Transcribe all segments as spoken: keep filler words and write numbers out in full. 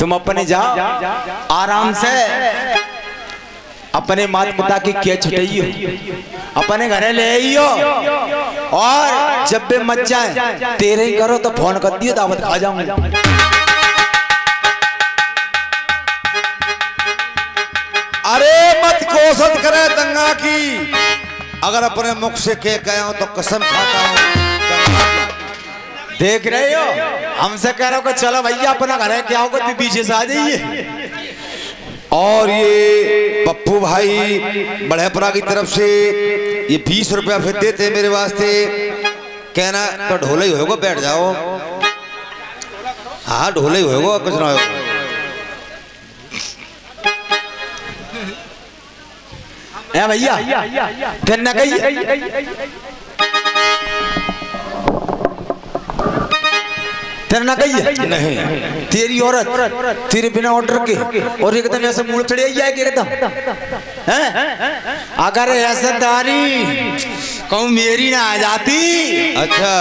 तुम अपने जाओ आराम से, अपने माता पिता की क्या छुटइयो अपने घरे ले आइयो। और जब भी मच जाए तेरे ही करो तो फोन कर दियो, दावत खा जाऊंगा। अरे मत कोशिश करे दंगा की, अगर अपने मुख से कह गया हो तो कसम खाता हूँ। देख रहे हो हमसे कह रहे हो कि चलो भैया अपना घरे क्या होगा, तुम पीछे से आ जाइए। और ये पप्पू भाई बढ़ेपुरा की तरफ से ये बीस रुपया फिर देते मेरे वास्ते, कहना तो ढोला ही होगा बैठ जाओ। हाँ ढोला ही होगा कुछ ना होगा। ए भैया फिर न कहिए तेरना कही नहीं, तेरी औरत तेरे बिना ऑर्डर के और एकदम ऐसे मूल चढ़ जाए कि एकदम है। अगर ऐसे तारी कहूँ मेरी ना आ जाती, अच्छा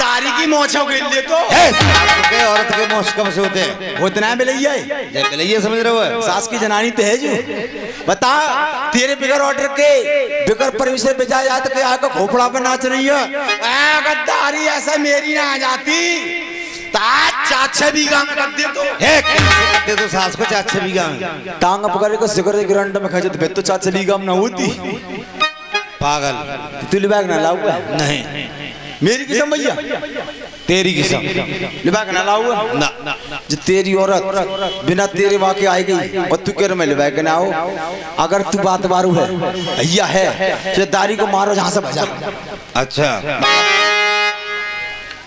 तारी की मोछों के लिए तो औरत के मोछ कम से होते हैं, वो इतना मिलैया मिलैया समझ रहे हो, सास की जनानी तो है जो। बता तेरे बिगर ऑर्डर के बिगर परमिशन भेजा जाता के आकर खोपड़ा पर नाच रही है। अगर तारी ऐसे मेरी ना आ जाती चाचे बीघा में कर दे तो दे तो सास को चाचे बीघा में टांग पकड़े को सिगरेट के ग्रंट में खजत पे तो चाचे बीघा में ना होती। पागल तू लिबाग ना लाऊगा नहीं, मेरी किस्म भैया तेरी किस्म लिबाग ना लाऊगा ना। जो तेरी औरत बिना तेरे वाके आई गई और तू कह रहा मैं लिबाग ना आओ। अगर तू बात बारू है भैया है जो दारी को मारो जहाँ से भजा। अच्छा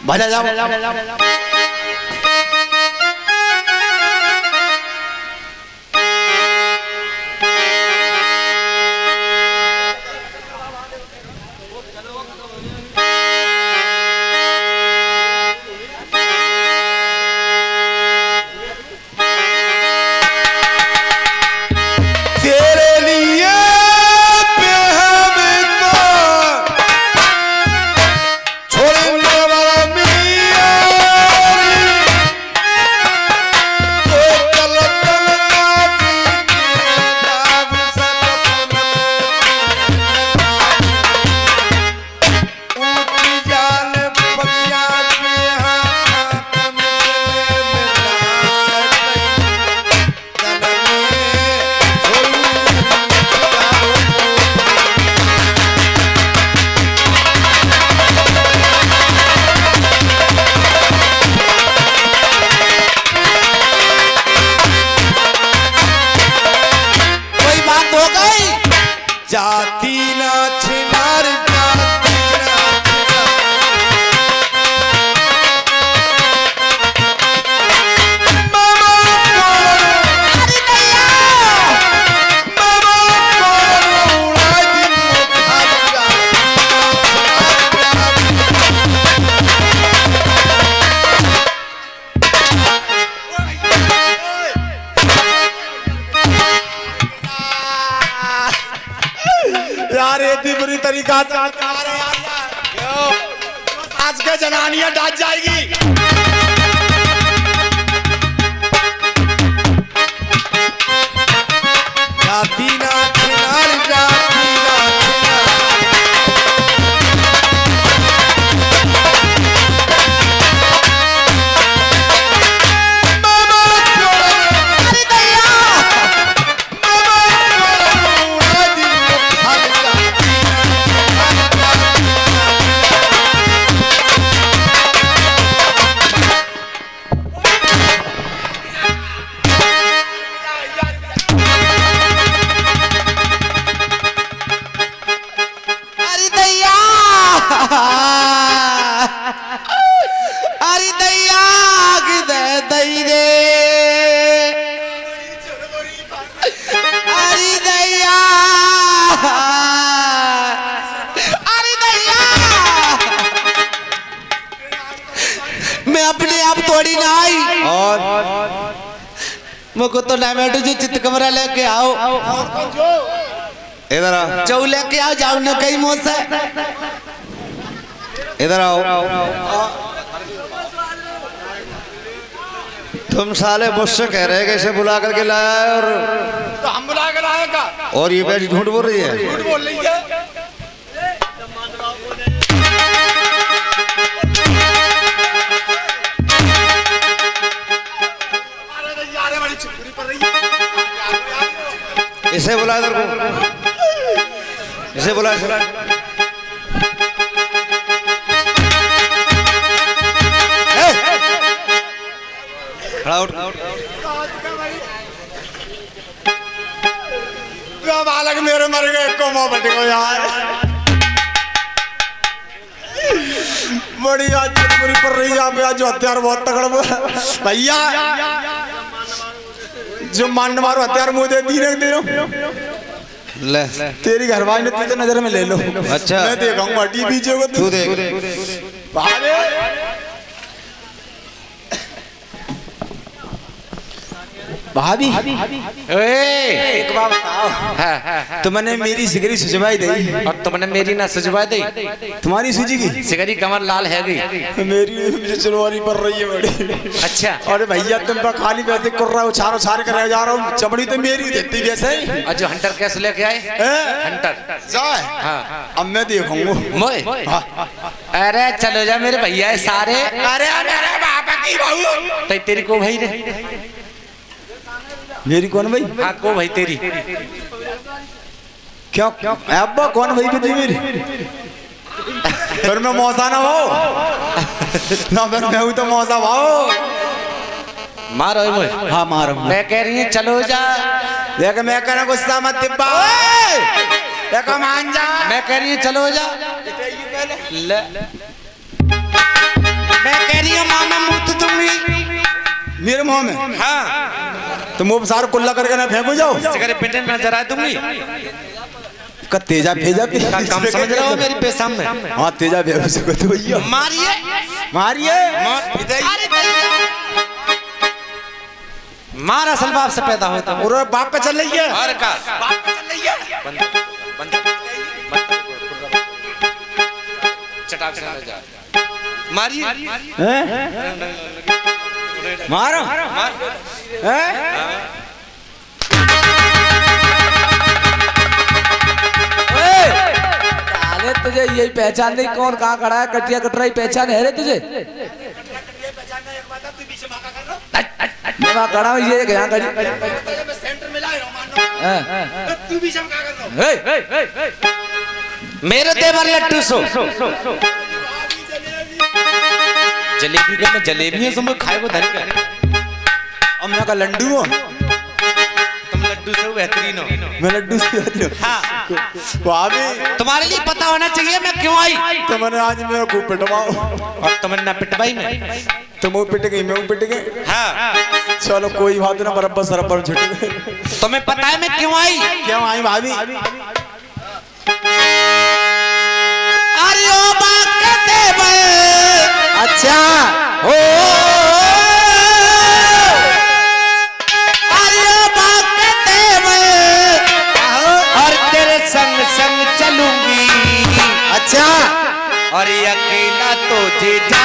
भजा जाओ। आज के जनानियां डांट जाएगी। मुको तो नामेटो जो चित कमरा लेके आओ, इधर आओ चौ लेके आओ जाओ न कहीं मोस है, इधर आओ। तुम साले मुझसे कह रहे कैसे बुला करके लाया है और तो हम बुला कर लाए का और ये बैच झूठ बोल रही है झूठ बोल रही है इसे बुला इधर को इसे बुला इसे खड़ा उठ तो बालक मेरे मर गए को मोह बट को यार बड़ी आज पूरी पर रही है आप आज हथियार बहुत तगड़ा भैया जो मांड मारो हथियार मुँह दे दी रख दे रहा ले तेरी घरवाली ने तुझे नजर में ले लो अच्छा मैं देखूंगा टीवी जो तू देख भाले भाभी एक बात बताओ तुमने मेरी सिगरी सुझवाई दी और तुमने मेरी ना सुझवाई दी तुम्हारी सूझी की सिगरी कमर लाल है गई मेरी मुझे चुनौती पड़ रही है बड़ी अच्छा अरे भैया तुम पर खाली पैसे कर रहा हो उछार उछार कर जा रहा हूँ चमड़ी तो मेरी देती वैसे ही अच्छा हंटर कैसे लेके आए हंटर जाए अब मैं देखूंगा अरे चलो जा मेरे भैया सारे अरे अरे तेरी को भाई रे मेरी कौन भाई हाँ को भाई तेरी क्यों क्यों अब्बा कौन भाई बेटी मेरी फिर मैं मौसा ना हो ना फिर मैं हूँ तो मौसा हो मारो भाई हाँ मारो मैं कह रही हूँ चलो जा देख मैं कह रहा गुस्सा मत तिब्बा देखो मान जा मैं कह रही हूँ चलो जा मैं कह रही हूँ मामा मुँह तुम मेरे मुँह में हाँ तुम वो सार कुल्ला करके ना फेंको जाओ सिगरेट पेटेंट में नजर आए तुमने का तेजा भेजा का काम समझ रहे हो मेरी पेशाब में हाँ तेजा भेजा सको तो ये मारिए मारिए मार असल बाप से पैदा होता है और बाप पे चल रही है और का बाप पे चल रही है चटा चटा जा मारिए मारो अरे तुझे यही पहचान नहीं कौन कहाँ खड़ा है कटिया कटरा ही पहचान है रे तुझे मैं खड़ा हूँ ये यहाँ कड़ी सेंटर मिला है तू भी चमका कर दो मेरे देवर लट्टू सो जलेबी के मैं जलेबी है तुम खाए को धरी का अब मैं का लड्डू हो तुम लड्डू से बेहतरीन हो मैं लड्डू से बेहतरीन हाँ भाभी तुम्हारे लिए पता होना चाहिए मैं क्यों आई तुमने आज मेरे को पिटवाओ और तुमने ना पिटवाई मैं तुम वो पिट गई मैं वो पिट गई हाँ चलो कोई बात ना बरबर सरबर छुट गए तुम्हें पता है मैं क्यों आई क्यों आई भाभी अरे ओ बाकते भाई अच्छा हो अरे बाकते मैं और तेरे संग संग चलूंगी अच्छा और अकेला तो जीता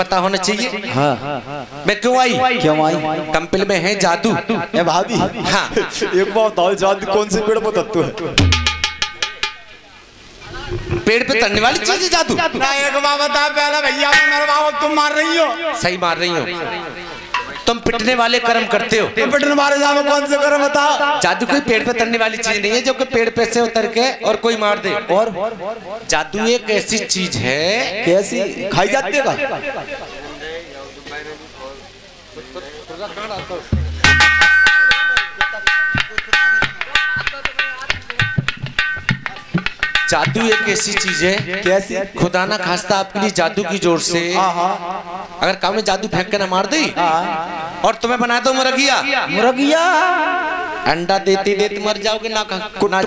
पता होना चाहिए। हाँ। मैं क्यों आई क्यों आई कम्पिल में है जादू है भाभी। हाँ। एक बार बताओ जादू कौन से पेड़ पर तत्व है? पेड़ पे तड़ने वाली चीज है जादू। एक बार बता पहला भैया तुम मार रही हो? सही मार रही हो। तुम पिटने वाले कर्म करते हो। पिटने वाले कौन से कर्म बताओ? जादू कोई पेड़ पे तड़ने वाली चीज नहीं है जो कि पेड़ पे से उतर के और कोई मार दे। और जादू एक ऐसी चीज है कैसी खाई जाती है। जादू एक ऐसी चीज है कैसी खुदा ना खास्ता आपके लिए जादू की जोर से अगर काम में जादू फेंक के ना मार दे और तुम्हें बना दो मुर्गिया मुर्गिया अंडा देती देती मर जाओगे ना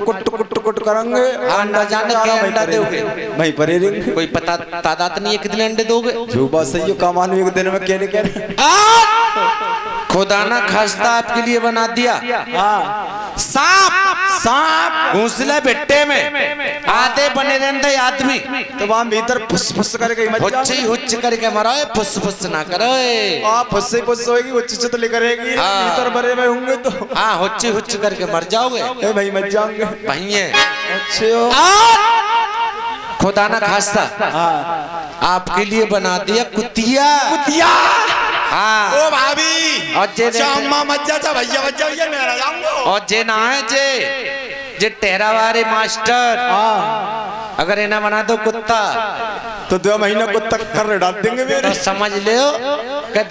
कुट कुट कुट करेंगे अंडा जाने के अंडा दोगे भाई परे कोई पता तादाद नहीं है कितने अंडे दोगे। जो बात सही हो कमान एक दिन में कहने के खुदा ना खास्ता आपके लिए बना दिया सांप सांप घुसले बिट्टे में आधे बने रहते आदमी तो वहाँ भीतर फुस फुस करके हुच्च हुच्च करके मरो फुस फुस ना करो फुस्से फुस होगी हुच्च तो लेकरेगी भीतर भरे में होंगे तो हाँ हुच्च हुच्च करके मर जाओगे भाई मर जाओगे भाई। अच्छे हो खुदा ना खास्ता आपके लिए बना दिया कुतिया कुतिया। हाँ। ओ भाभी और जे मज्जा भैया भैया मेरा जाऊंगा और जे ना है जे जे टेरावारे मास्टर अगर इन्हें बना दो कुत्ता तो दो महीना कुत्ता कर डाल देंगे मेरे। तो समझ ले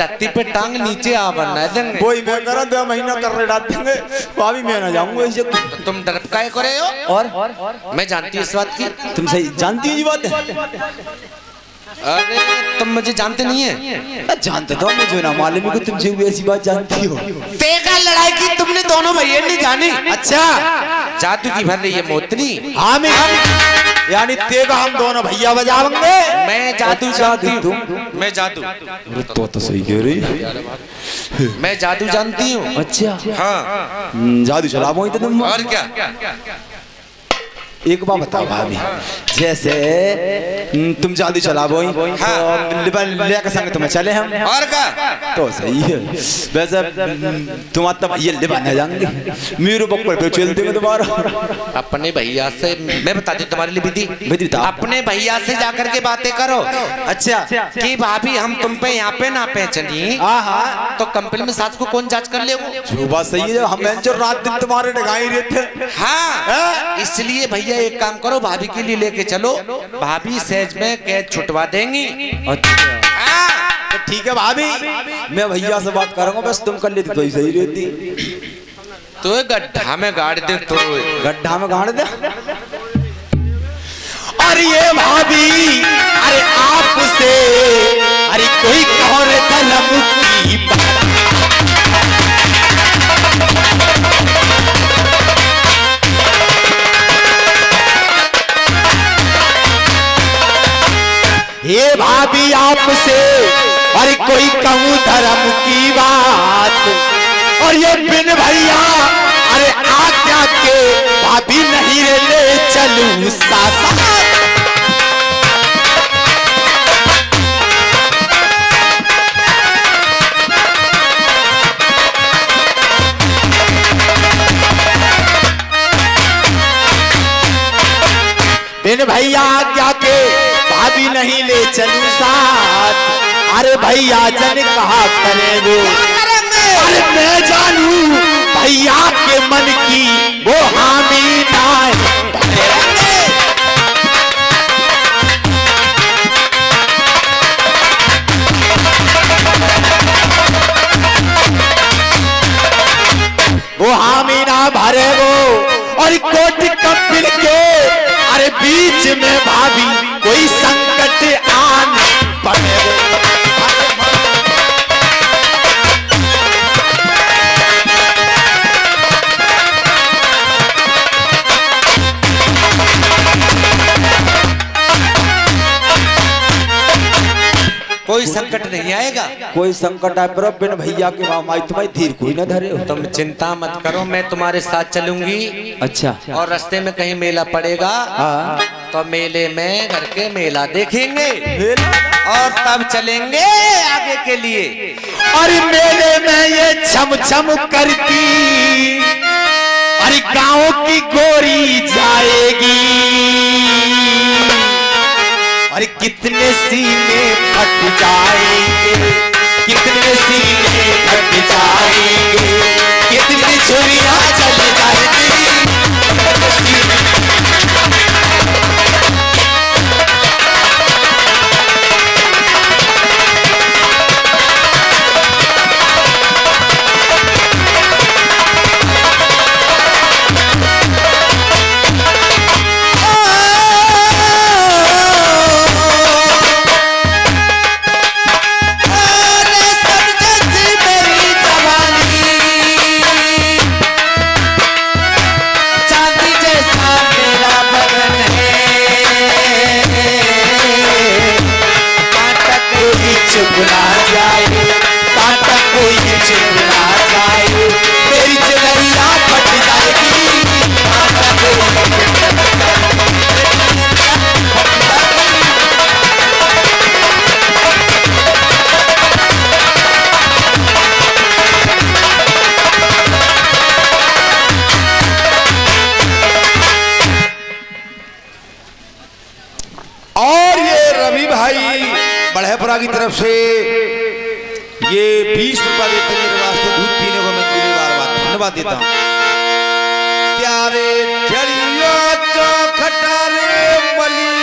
धरती पे टांग नीचे आ बनना है वही मैं करा दो महीना कर डाल देंगे भाभी मैं ना जाऊंगा इसे। तुम डरपकाए करे हो और मैं जानती हूँ इस बात की तुम सही जानती ये बात है। अरे तुम मुझे जानते नहीं है? जानते तो मुझे ना मालूम है कि तुम जीव ऐसी बात जानती हो। तेरा लड़ाई की तुमने दोनों भैया नहीं जानी। अच्छा जादू की भर रही है मोतनी। हाँ मैं यानी तेरा हम दोनों भैया बजाएंगे। मैं जादू जानती हूँ मैं जादू तो तो सही कह रही मैं जादू जानती हूँ। अच्छा हाँ जादू चला और क्या। एक बार बताओ भाभी जैसे तुम जादू चलाबो संग तुम्हें चले हम और का तो सही है वैसे तुम तब ये लिबाना जाएंगे मेरे बक्कर पे चलते हो दोबारा अपने भैया से मैं बता दूं तुम्हारे लिए विधि विधि अपने भैया से जाकर के बातें करो। अच्छा कि भाभी हम तुम पे यहाँ पे ना पहचनी तो कम्पिल में सास को कौन जांच कर ले बात सही है हम रात दिन तुम्हारे डगाई रहते। हाँ इसलिए भैया एक काम करो भाभी के लिए लेके चलो भाभी सहज में कैद छुटवा देंगी। अच्छा ठीक है भाभी मैं भैया से बात करूंगा बस तुम कर लेती तो सही रहती। तो गड्ढा में गाड़ दे तो गड्ढा में गाड़ दे। अरे ये भाभी अरे आपसे अरे कोई कौन तलब की ये भाभी आपसे और कोई कहूँ धर्म की बात और ये बिन भैया अरे आज्ञा के भाभी नहीं ले चलूं साथ। बिन भैया आज्ञा के भाभी नहीं ले चलूं साथ अरे भैया जन कहा करे वो अरे मैं जानू भैया के मन की वो हामी ना वो हामी ना भरे वो और कोट कम्पिल के अरे बीच में भाभी कोई संकट आने पड़े कोई संकट नहीं आएगा कोई संकट आए पर बिन भैया के मामाई तुम्हारी धीर कोई ना धरे। तुम चिंता मत करो मैं तुम्हारे साथ चलूंगी। अच्छा और रास्ते में कहीं मेला पड़ेगा तो मेले में घर के मेला देखेंगे और तब चलेंगे आगे के लिए। अरे मेले में ये छम छम करती, अरे गाँव की गोरी जाएगी, अरे कितने सीने फट जाएंगे, कितने सीने फट जाएंगे, कितनी छुरियां चल जाएगी। की तरफ से ये बीस रुपए देते हैं वास्ते दूध पीने को मैं तुम्हें बार बार धन्यवाद देता हूँ। प्यारे चलियो चौखटा रे मली